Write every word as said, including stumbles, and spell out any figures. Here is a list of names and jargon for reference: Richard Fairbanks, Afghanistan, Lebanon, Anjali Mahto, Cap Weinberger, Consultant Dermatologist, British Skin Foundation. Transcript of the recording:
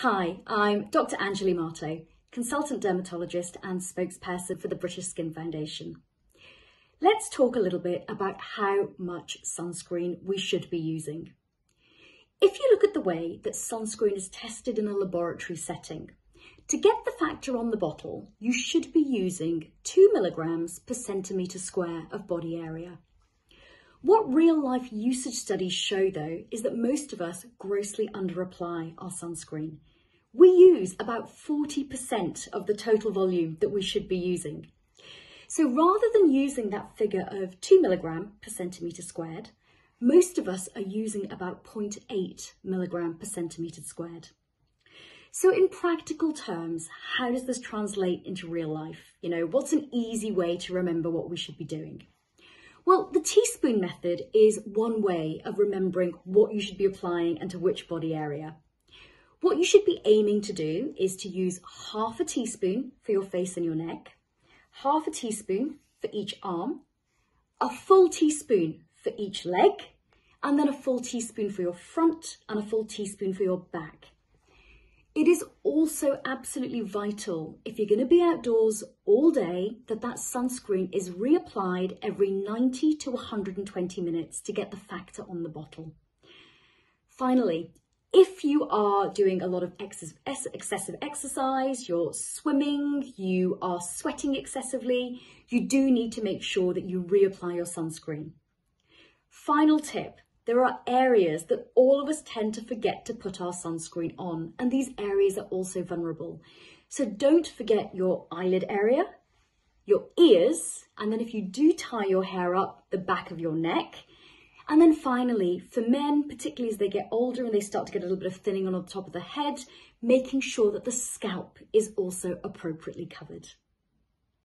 Hi, I'm Doctor Anjali Mahto, Consultant Dermatologist and Spokesperson for the British Skin Foundation. Let's talk a little bit about how much sunscreen we should be using. If you look at the way that sunscreen is tested in a laboratory setting, to get the factor on the bottle, you should be using two milligrams per centimetre square of body area. What real-life usage studies show, though, is that most of us grossly underapply our sunscreen. We use about forty percent of the total volume that we should be using. So rather than using that figure of two milligrams per centimetre squared, most of us are using about zero point eight milligrams per centimetre squared. So in practical terms, how does this translate into real life? You know, what's an easy way to remember what we should be doing? Well, the teaspoon method is one way of remembering what you should be applying and to which body area. What you should be aiming to do is to use half a teaspoon for your face and your neck, half a teaspoon for each arm, a full teaspoon for each leg, and then a full teaspoon for your front and a full teaspoon for your back. It is also absolutely vital, if you're going to be outdoors all day, that that sunscreen is reapplied every ninety to one hundred twenty minutes to get the factor on the bottle. Finally, if you are doing a lot of ex excessive exercise, you're swimming, you are sweating excessively, you do need to make sure that you reapply your sunscreen. Final tip. There are areas that all of us tend to forget to put our sunscreen on, and these areas are also vulnerable. So don't forget your eyelid area, your ears, and then if you do tie your hair up, the back of your neck. And then finally, for men, particularly as they get older and they start to get a little bit of thinning on the top of the head, making sure that the scalp is also appropriately covered.